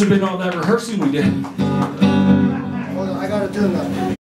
must have been all that rehearsing we did. Well, I gotta do that.